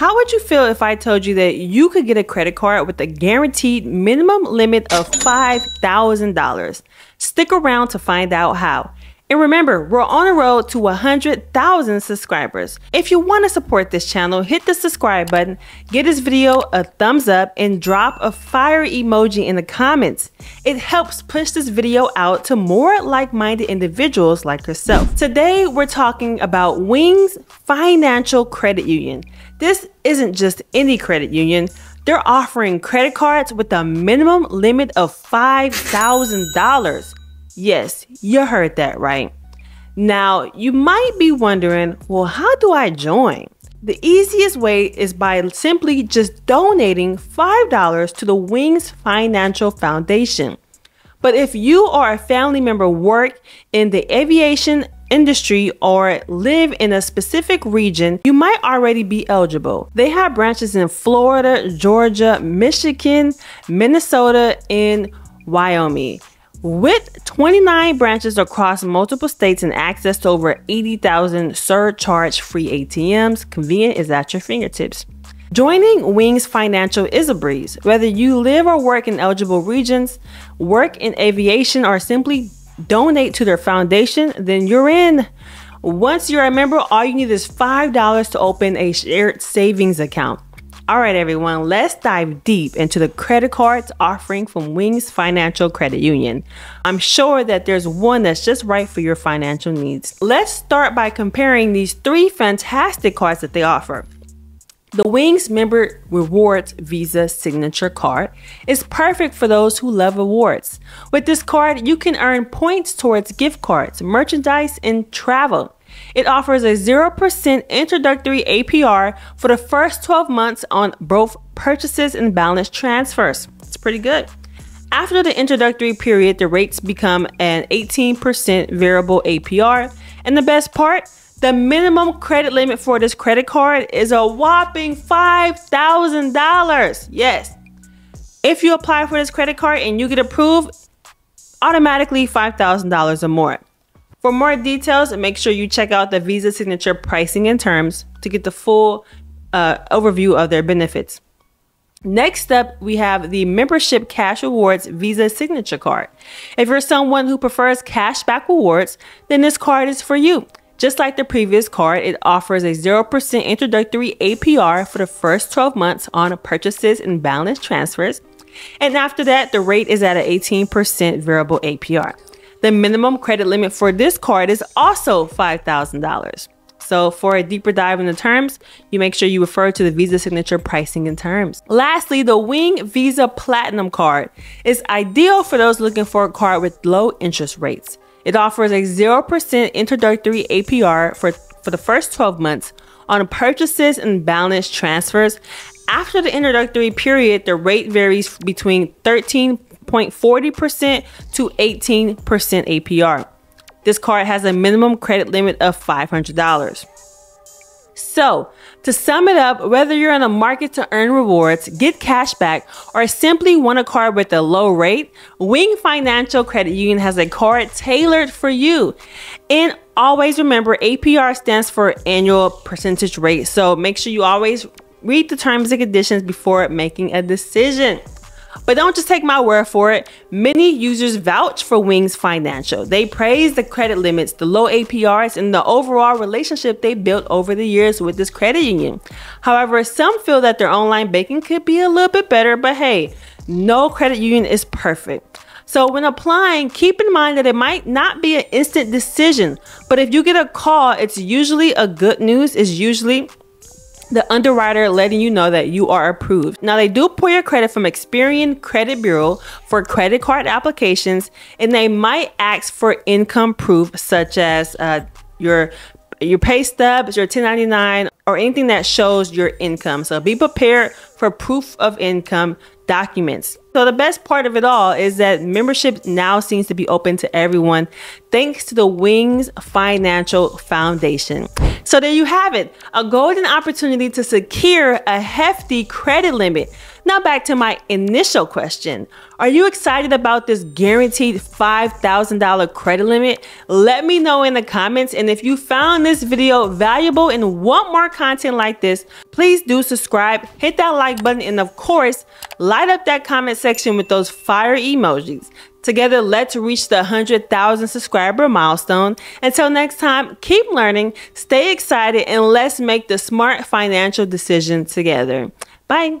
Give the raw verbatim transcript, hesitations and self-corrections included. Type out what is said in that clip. How would you feel if I told you that you could get a credit card with a guaranteed minimum limit of five thousand dollars? Stick around to find out how. And remember, we're on the road to one hundred thousand subscribers. If you want to support this channel, hit the subscribe button, give this video a thumbs up, and drop a fire emoji in the comments. It helps push this video out to more like-minded individuals like yourself. Today, we're talking about Wings Financial Credit Union. This isn't just any credit union. They're offering credit cards with a minimum limit of five thousand dollars. Yes, you heard that right. Now, you might be wondering, well, how do I join? The easiest way is by simply just donating five dollars to the Wings Financial Foundation. But if you or a family member work in the aviation industry or live in a specific region, you might already be eligible. They have branches in Florida, Georgia, Michigan, Minnesota, and Wyoming. With twenty-nine branches across multiple states and access to over eighty thousand surcharge-free A T Ms, convenience is at your fingertips. Joining Wings Financial is a breeze. Whether you live or work in eligible regions, work in aviation, or simply donate to their foundation, then you're in. Once you're a member, all you need is five dollars to open a shared savings account. All right, everyone, let's dive deep into the credit cards offering from Wings Financial Credit Union. I'm sure that there's one that's just right for your financial needs. Let's start by comparing these three fantastic cards that they offer. The Wings Member Rewards Visa Signature Card is perfect for those who love awards. With this card, you can earn points towards gift cards, merchandise, and travel. It offers a zero percent introductory A P R for the first twelve months on both purchases and balance transfers. It's pretty good. After the introductory period, the rates become an eighteen percent variable A P R. And the best part, the minimum credit limit for this credit card is a whopping five thousand dollars. Yes. If you apply for this credit card and you get approved, automatically five thousand dollars or more. For more details, make sure you check out the Visa Signature pricing and terms to get the full uh, overview of their benefits. Next up, we have the Membership Cash Awards Visa Signature Card. If you're someone who prefers cashback rewards, then this card is for you. Just like the previous card, it offers a zero percent introductory A P R for the first twelve months on purchases and balance transfers. And after that, the rate is at an eighteen percent variable A P R. The minimum credit limit for this card is also five thousand dollars. So for a deeper dive into terms, you make sure you refer to the Visa Signature pricing and terms. Lastly, the Wing Visa Platinum Card is ideal for those looking for a card with low interest rates. It offers a zero percent introductory A P R for, for the first twelve months on purchases and balance transfers. After the introductory period, the rate varies between thirteen point four zero percent to eighteen percent A P R. This card has a minimum credit limit of five hundred dollars. So, to sum it up, whether you're in a market to earn rewards, get cash back, or simply want a card with a low rate, Wing Financial Credit Union has a card tailored for you. And always remember, A P R stands for annual percentage rate, so make sure you always read the terms and conditions before making a decision. But don't just take my word for it. Many users vouch for Wings Financial. They praise the credit limits, the low A P Rs, and the overall relationship they built over the years with this credit union. However, some feel that their online banking could be a little bit better, but hey, no credit union is perfect. So when applying, keep in mind that it might not be an instant decision, but if you get a call, it's usually a good news, it's usually the underwriter letting you know that you are approved. Now, they do pull your credit from Experian Credit Bureau for credit card applications, and they might ask for income proof such as uh, your your pay stubs, your ten ninety-nine, or anything that shows your income. So be prepared for proof of income documents. So the best part of it all is that membership now seems to be open to everyone thanks to the Wings Financial Foundation. So there you have it, a golden opportunity to secure a hefty credit limit. Now back to my initial question. Are you excited about this guaranteed five thousand dollar credit limit? Let me know in the comments, and if you found this video valuable and want more content like this, please do subscribe, hit that like button, and of course, light up that comment section with those fire emojis. Together, let's reach the one hundred thousand subscriber milestone. Until next time, keep learning, stay excited, and let's make the smart financial decision together. Bye.